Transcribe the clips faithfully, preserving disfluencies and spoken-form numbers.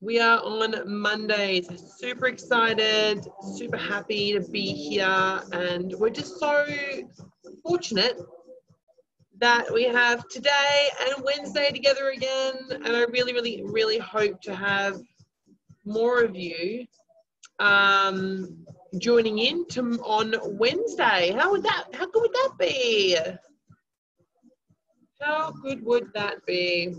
We are on Mondays. Super excited, super happy to be here. And we're just so fortunate that we have today and Wednesday together again. And I really, really, really hope to have more of you um, joining in to, on Wednesday. How would that, how good would that be? How good would that be?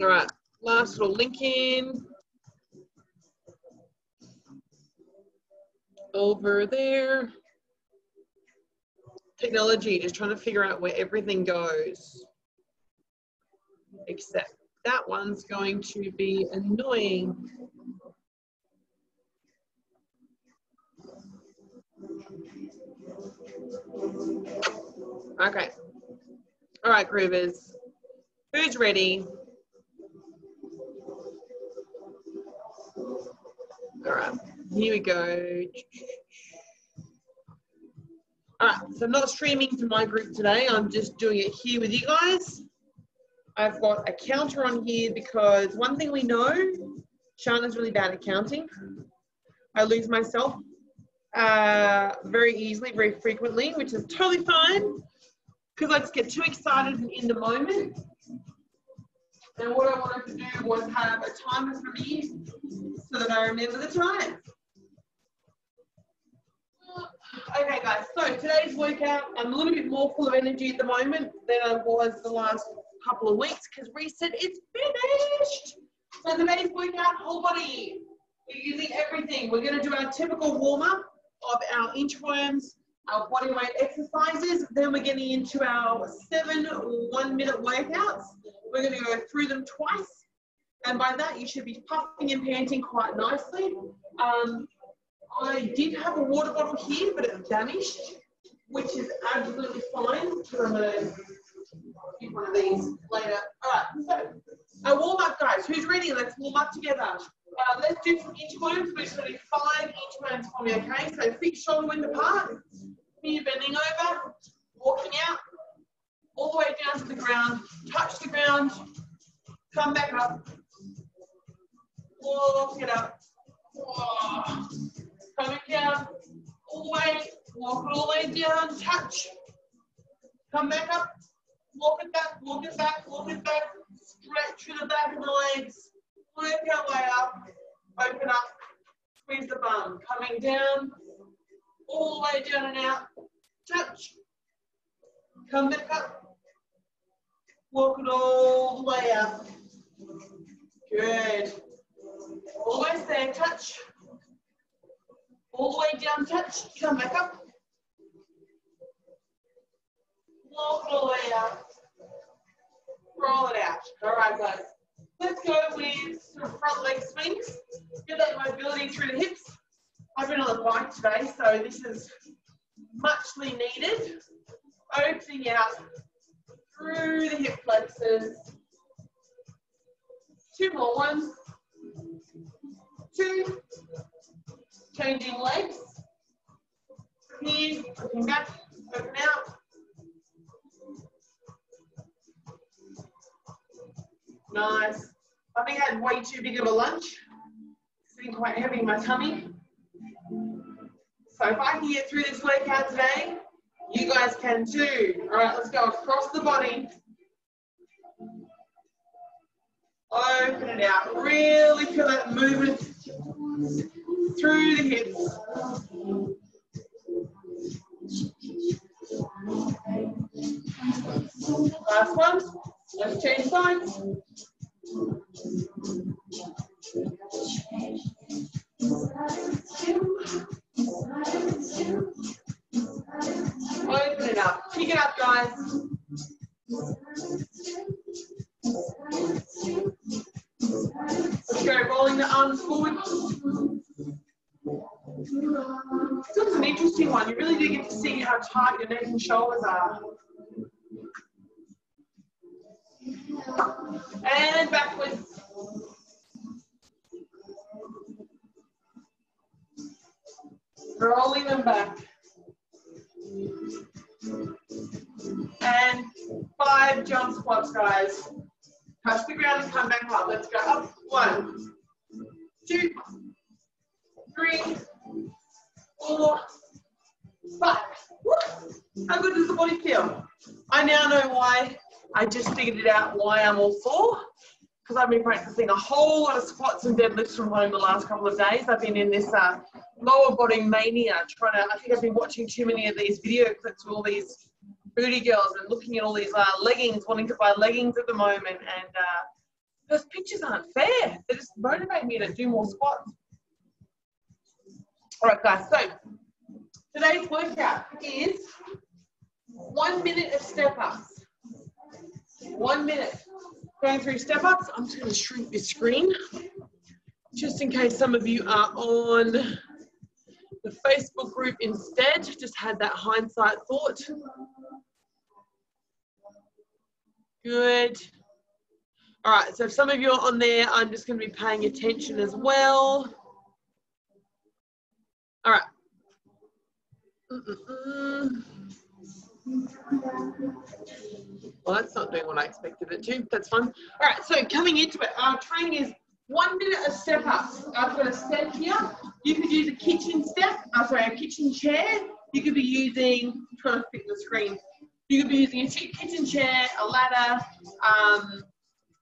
All right. Last little link in over there. Technology, just trying to figure out where everything goes. Except that one's going to be annoying. Okay. All right, Groovers. Who's ready? All right, here we go. All right, so I'm not streaming to my group today. I'm just doing it here with you guys. I've got a counter on here because one thing we know, Shana's really bad at counting. I lose myself uh, very easily, very frequently, which is totally fine because I just get too excited in the moment. And what I wanted to do was have a timer for me so that I remember the time. Okay guys, so today's workout, I'm a little bit more full of energy at the moment than I was the last couple of weeks because reset is finished. So today's workout, whole body. We're using everything. We're gonna do our typical warm up of our inchworms, our body weight exercises, then we're getting into our seven one minute workouts. We're going to go through them twice, and by that you should be puffing and panting quite nicely. Um, I did have a water bottle here, but it vanished, which is absolutely fine because I'm going to get one of these later. All right, so a warm up, guys. Who's ready? Let's warm up together. Uh, let's do some inchworms. We're just going to do five inchworms for me, okay? So feet shoulder width apart, knee bending over, walking out, all the way down to the ground, touch the ground, come back up, walk it up, oh, coming down, all the way, walk it all the way down, touch, come back up, walk it back, walk it back, walk it back, stretch through the back of the legs, work our way up, open up, squeeze the bum, coming down, all the way down and out, touch, come back up, walk it all the way up, good, always there, touch, all the way down, touch, come back up, walk it all the way up, roll it out. All right guys, let's go with some front leg swings, get that mobility through the hips. I've been on the bike today, so this is muchly needed. Opening out through the hip flexors. Two more, one, two. Changing legs. Here, looking back, open out. Nice. I think I had way too big of a lunge. Sitting quite heavy in my tummy. So if I can get through this workout today, you guys can too. All right, let's go across the body. Open it out. Really feel that movement through the hips. Last one. Let's change sides. Open it up. Kick it up, guys. Let's go rolling the arms forward. This is an interesting one. You really do get to see how tight your neck and shoulders are. And backwards. Rolling them back. And five jump squats, guys. Touch the ground and come back up. Let's go up. One, two, three, four, five. Woo. How good does the body feel? I now know why. I just figured it out why I'm all sore. Because I've been practicing a whole lot of squats and deadlifts from home the last couple of days. I've been in this uh, lower body mania. Trying to, I think I've been watching too many of these video clips with all these booty girls and looking at all these uh, leggings, wanting to buy leggings at the moment, and uh, those pictures aren't fair. They just motivate me to do more squats. All right, guys, so today's workout is one minute of step-ups. One minute. Going through step-ups. I'm just going to shrink this screen just in case some of you are on the Facebook group instead. Just had that hindsight thought. Good. All right, so if some of you are on there, I'm just going to be paying attention as well. All right. Mm-mm-mm. Well, that's not doing what I expected it to. That's fun. All right, so coming into it, our training is one minute of step ups. I've got a step here. You could use a kitchen step, oh, sorry, a kitchen chair. You could be using, I'm trying to pick the screen. You could be using a kitchen chair, a ladder, um,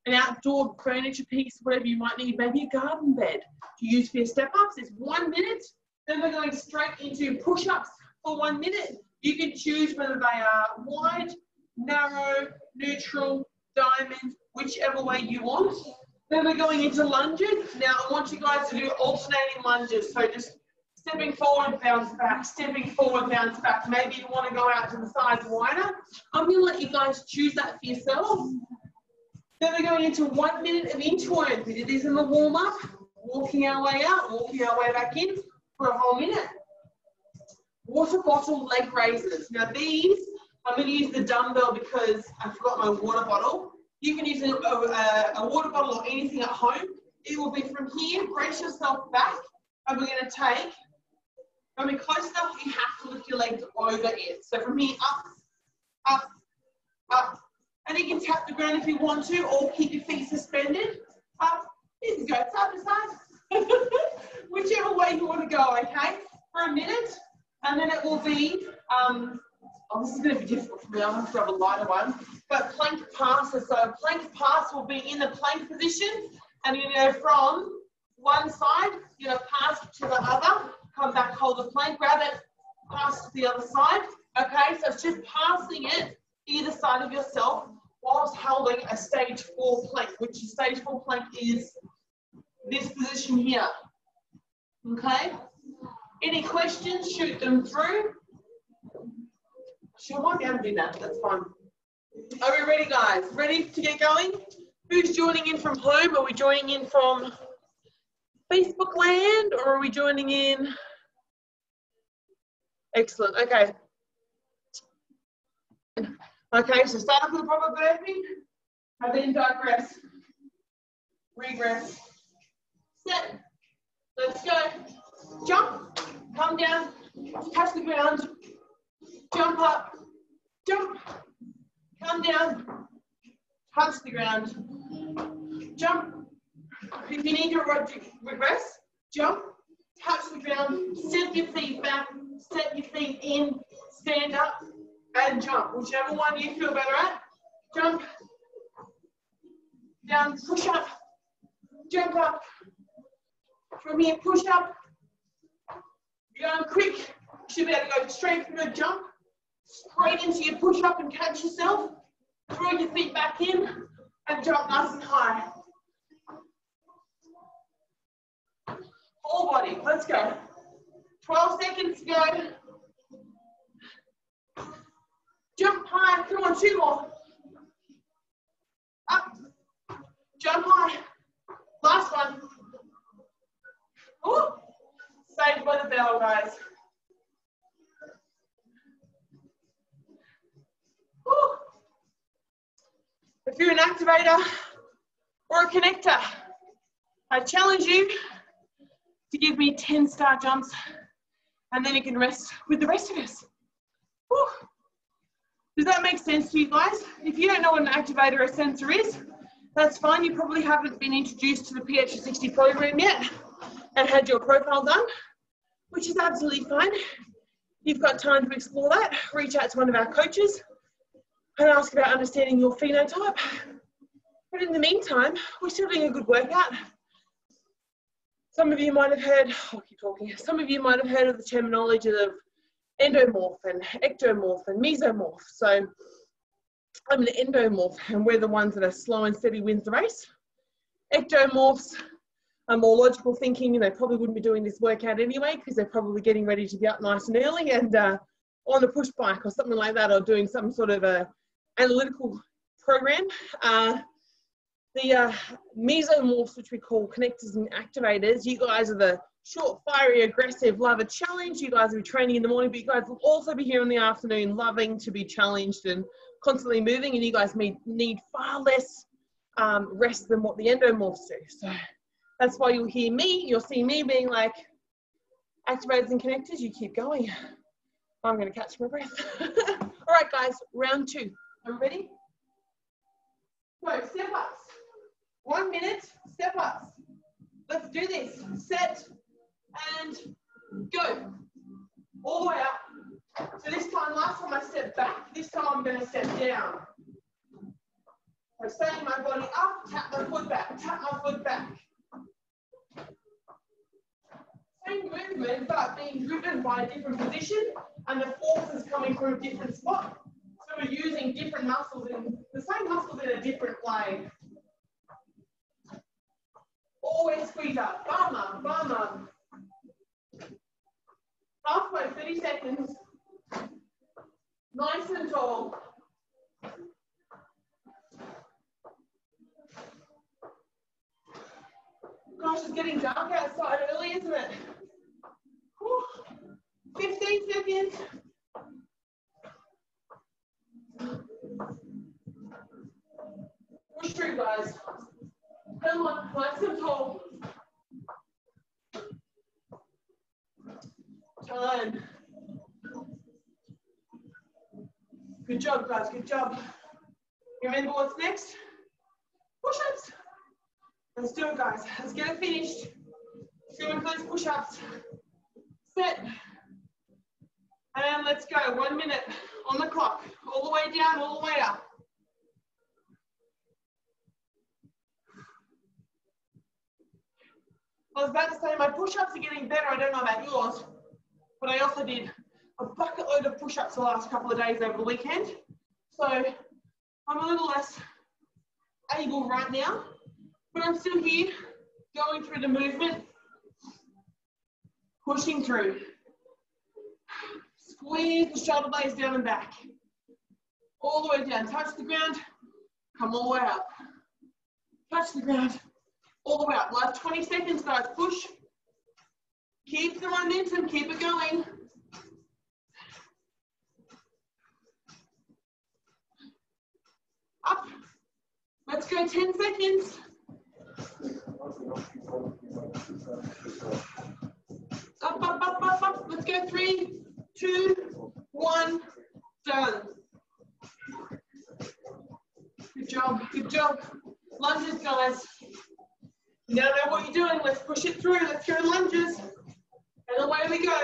an outdoor furniture piece, whatever you might need, maybe a garden bed to use for your step ups. It's one minute. Then we're going straight into push ups for one minute. You can choose whether they are wide, narrow, neutral, diamond, whichever way you want. Then we're going into lunges. Now I want you guys to do alternating lunges. So just stepping forward, bounce back, stepping forward, bounce back. Maybe you want to go out to the sides wider. I'm going to let you guys choose that for yourself. Then we're going into one minute of inchworms. We did this in the warm-up, walking our way out, walking our way back in for a whole minute. Water bottle leg raises. Now these, I'm going to use the dumbbell because I forgot my water bottle. You can use a, a, a water bottle or anything at home. It will be from here, brace yourself back, and we're going to take, when we're close enough, you have to lift your legs over it. So from here, up, up, up. And you can tap the ground if you want to, or keep your feet suspended. Up, you can go side to side. Whichever way you want to go, okay? For a minute. And then it will be, um, oh, this is going to be difficult for me, I'll have to have a lighter one, but plank passes. So a plank pass will be in the plank position, and you go from one side, you're going to pass to the other, come back, hold the plank, grab it, pass to the other side. Okay, so it's just passing it either side of yourself whilst holding a stage four plank, which stage four plank is this position here. Okay? Any questions, shoot them through. Sure, I might be able to do that, that's fine. Are we ready, guys? Ready to get going? Who's joining in from home? Are we joining in from Facebook land, or are we joining in? Excellent, okay. Okay, so start off with a proper burpee, and then digress, regress, set, let's go. Jump, come down, touch the ground, jump up, jump, come down, touch the ground, jump. If you need to regress, jump, touch the ground, set your feet back, set your feet in, stand up, and jump. Whichever one you feel better at, jump, down, push up, jump up. From here, push up. You're going quick, you should be able to go straight from your jump, straight into your push-up and catch yourself, throw your feet back in, and jump nice and high. Whole body, let's go. twelve seconds to go. Jump high, come on, two more. Up, jump high. Last one. Ooh. Saved by the bell, guys. Woo. If you're an activator or a connector, I challenge you to give me ten star jumps, and then you can rest with the rest of us. Woo. Does that make sense to you guys? If you don't know what an activator or a sensor is, that's fine. You probably haven't been introduced to the P H sixty program yet and had your profile done, which is absolutely fine. You've got time to explore that. Reach out to one of our coaches and ask about understanding your phenotype. But in the meantime, we're still doing a good workout. Some of you might have heard, I'll keep talking, some of you might have heard of the terminology of endomorph and ectomorph and mesomorph. So I'm an endomorph, and we're the ones that are slow and steady wins the race. Ectomorphs are more logical thinking, and they probably wouldn't be doing this workout anyway because they're probably getting ready to be up nice and early and uh, on a push bike or something like that, or doing some sort of a analytical program. Uh, the uh, mesomorphs, which we call connectors and activators, you guys are the short, fiery, aggressive, love a challenge. You guys will be training in the morning, but you guys will also be here in the afternoon loving to be challenged and constantly moving, and you guys may need far less um, rest than what the endomorphs do. So that's why you'll hear me, you'll see me being like, activators and connectors, you keep going. I'm going to catch my breath. All right, guys, round two. Are we ready? So, step ups. One minute, step ups. Let's do this. Set and go. All the way up. So this time, last time I stepped back, this time I'm going to step down. I'm setting my body up, tap my foot back, tap my foot back. Same movement, but being driven by a different position, and the force is coming from a different spot. So we're using different muscles, in the same muscles in a different way. Always squeeze up, bum up, bum up. Halfway, thirty seconds. Nice and tall. Gosh, it's getting dark outside early, isn't it? Whew. fifteen seconds. Push through, guys. Come on, nice and tall. Time. Good job, guys, good job. Remember what's next? Push-ups. Let's do it, guys. Let's get it finished. Let's go into those push-ups. Set. And let's go. One minute on the clock. All the way down, all the way up. I was about to say my push-ups are getting better. I don't know about yours, but I also did a bucket load of push-ups the last couple of days over the weekend. So I'm a little less able right now, but I'm still here going through the movement, pushing through. Squeeze the shoulder blades down and back. All the way down, touch the ground, come all the way up. Touch the ground, all the way up. Last twenty seconds, guys, push. Keep the momentum, keep it going. Up. Let's go ten seconds. Up, up, up, up, up. Let's go three, two, one, done. Good job, good job. Lunges, guys. You don't know what you're doing. Let's push it through. Let's go lunges. And away we go.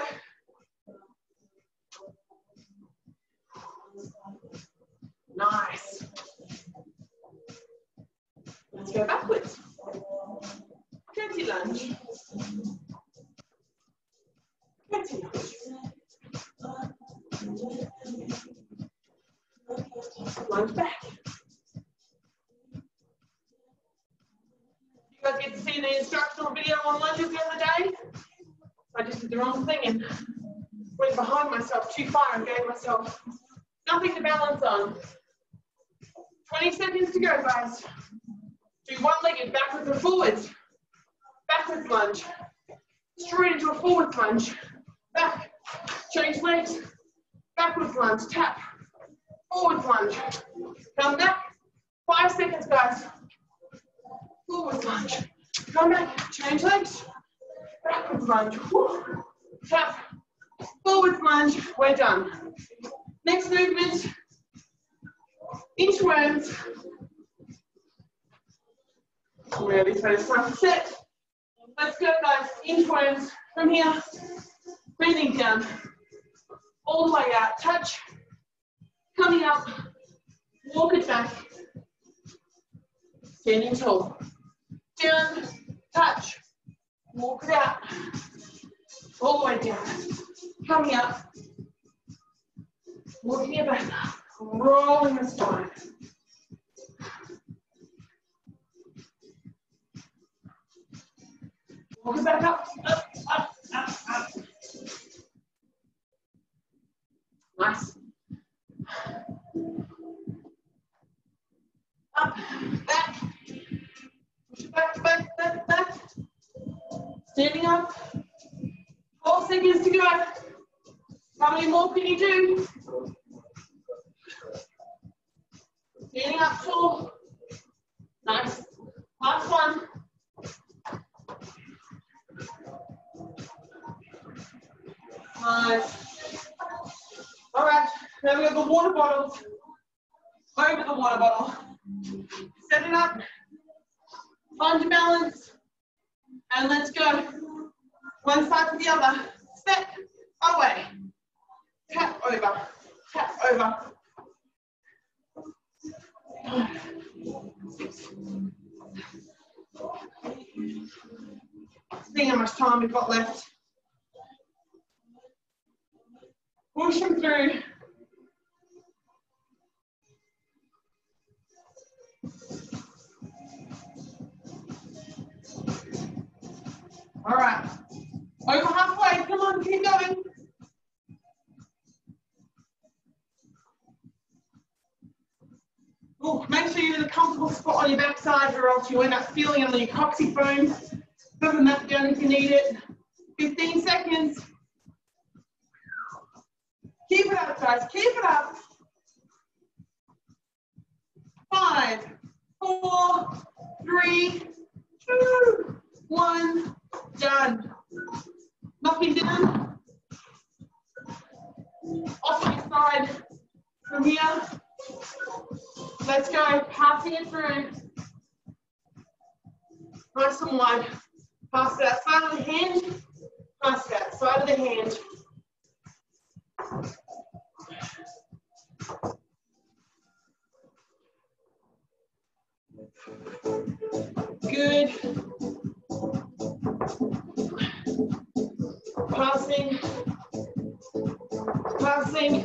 Nice. Let's go backwards. Curtsy lunge. Curtsy lunge. Lunge back. You guys get to see the instructional video on lunges the other day. I just did the wrong thing and went behind myself too far and gave myself nothing to balance on. twenty seconds to go, guys. Do one-legged backwards and forwards. Backwards lunge. Straight into a forward lunge. Back. Change legs. Backwards lunge. Tap. Forward lunge. Come back. Five seconds, guys. Forward lunge. Come back. Change legs. Backwards lunge. Woo. Tap. Forward lunge. We're done. Next movement. Inchworms. Where this is front set. Let's go, guys. Inchworms from here. Breathing down. All the way out. Touch. Coming up. Walk it back. Standing tall. Down. Touch. Walk it out. All the way down. Coming up. Walking it back. Rolling the spine. Walk it back up, up, up, up, up. Nice. Up, back. Push it back, back, back, back. Standing up. Four seconds to go. How many more can you do? Standing up tall. Nice. Last one. Nice. All right, now we have the water bottles. Over the water bottle. Set it up. Lunge balance. And let's go. One side to the other. Step away. Tap over. Tap over. See how much time we've got left. Push them through. All right. Over halfway. Come on, keep going. Ooh, make sure you're in a comfortable spot on your backside, or else you end up feeling it on your coccyx bones. Put the mat down if you need it. fifteen seconds. Keep it up, guys. Keep it up. Five, four, three, two, one. Done. Knocking down. Off your side from here. Let's go. Passing it through. Nice and wide. Pass it outside of the hand. Pass it outside of the hand. Good. Passing. Passing.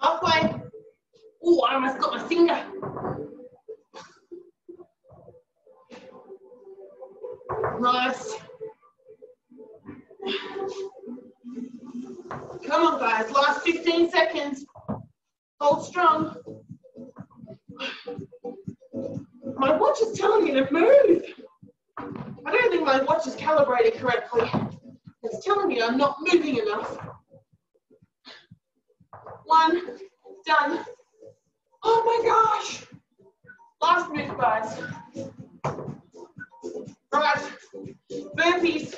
Halfway. Oh, I almost got my finger. Nice. Come on, guys. Last fifteen seconds. Hold strong. My watch is telling me to move. I don't think my watch is calibrated correctly. It's telling me I'm not moving enough. One. Done. Oh my gosh. Last move, guys. Right. Burpees.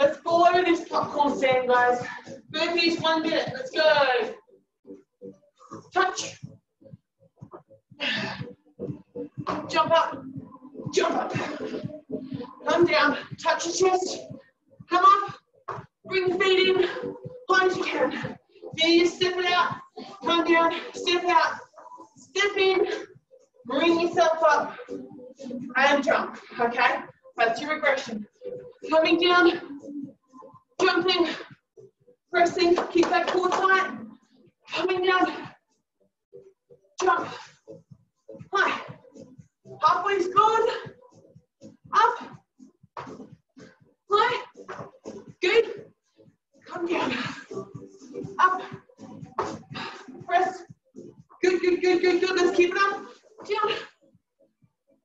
Let's go over this popcorn stand, guys. Burpees, one minute. Let's go. Touch. Jump up. Jump up. Come down. Touch your chest. Come up. Bring the feet in. Plunge again. There you step it out. Come down. Step out. Step in. Bring yourself up. And jump. Okay? That's your regression. Coming down. Jumping. Pressing. Keep that core tight. Coming down. Jump. High. Halfway's gone. Up. High. Good. Come down. Up. Press. Good, good, good, good, good. Let's keep it up. Down.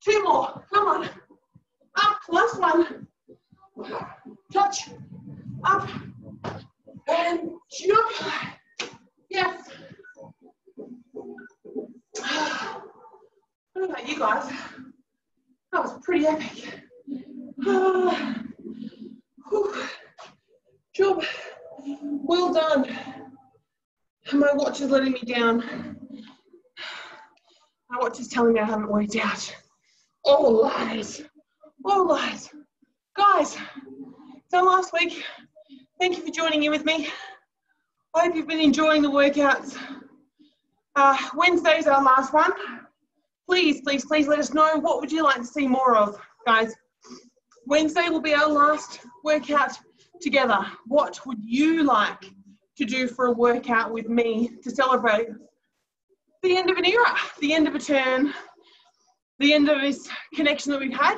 Two more. Come on. Up. Last one. Touch. Up. And jump. Yes. What about you guys? That was pretty epic. Uh, job. Well done. My watch is letting me down. My watch is telling me I haven't worked out. All lies. All lies. Guys, so last week, thank you for joining in with me. I hope you've been enjoying the workouts. Uh, Wednesday's our last one. Please, please, please let us know what would you like to see more of, guys. Wednesday will be our last workout together. What would you like to do for a workout with me to celebrate the end of an era, the end of a turn, the end of this connection that we've had?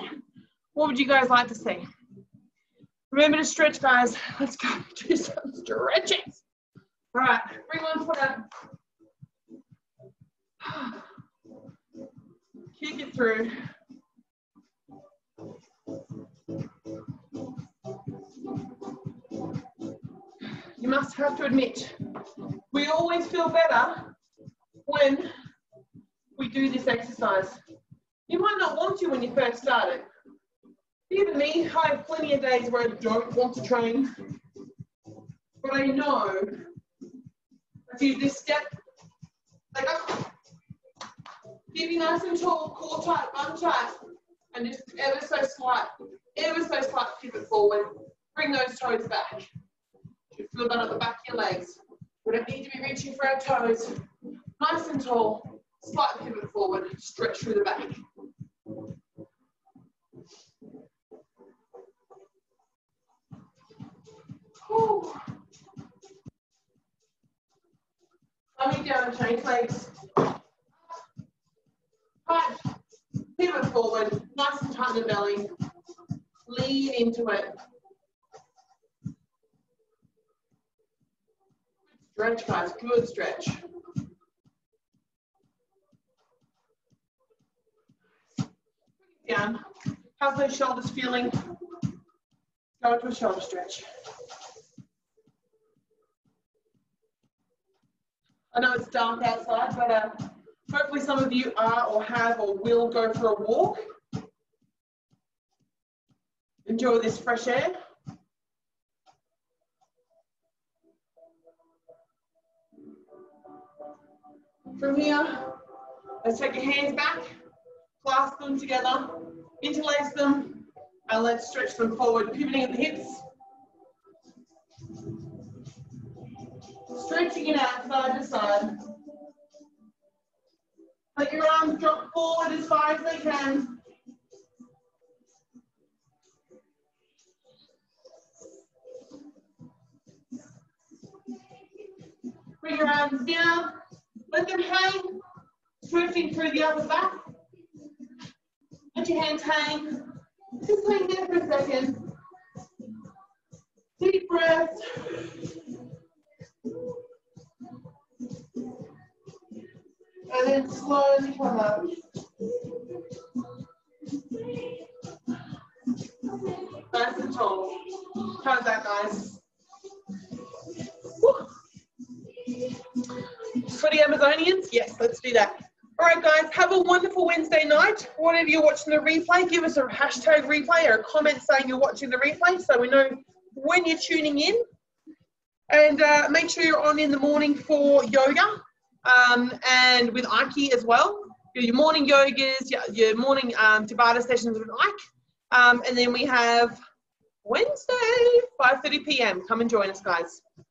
What would you guys like to see? Remember to stretch, guys. Let's go do some stretching. All right, bring one foot up. Kick it through. You must have to admit, we always feel better when we do this exercise. You might not want to when you first start it. Even me, I have plenty of days where I don't want to train, but I know I do this step, I go, keep you nice and tall, core tight, bum tight, and just ever so slight, ever so slight pivot forward, bring those toes back. You feel that at the back of your legs. We don't need to be reaching for our toes. Nice and tall, slight pivot forward, stretch through the back. Whew. Coming down and change legs. Right, pivot forward, nice and tight in the belly, lean into it. Stretch, guys, good stretch. Down, how's those shoulders feeling? Go to a shoulder stretch. I know it's dark outside, but uh, hopefully some of you are or have or will go for a walk. Enjoy this fresh air. From here, let's take your hands back, clasp them together, interlace them, and let's stretch them forward, pivoting at the hips. Stretching it out side to side. Let your arms drop forward as far as they can. Bring your arms down. Let them hang. Stretching through the upper back. Let your hands hang. Just hang there for a second. Deep breath. And then slowly come up. Nice and tall. How's that, guys? Woo. Sweaty Amazonians? Yes, let's do that. All right, guys, have a wonderful Wednesday night. Whatever you're watching the replay, give us a hashtag replay or a comment saying you're watching the replay so we know when you're tuning in. And uh, make sure you're on in the morning for yoga. Um, and with Ike as well, your morning yogas, your, your morning um, Tabata sessions with Ike, um, and then we have Wednesday five thirty p m Come and join us, guys.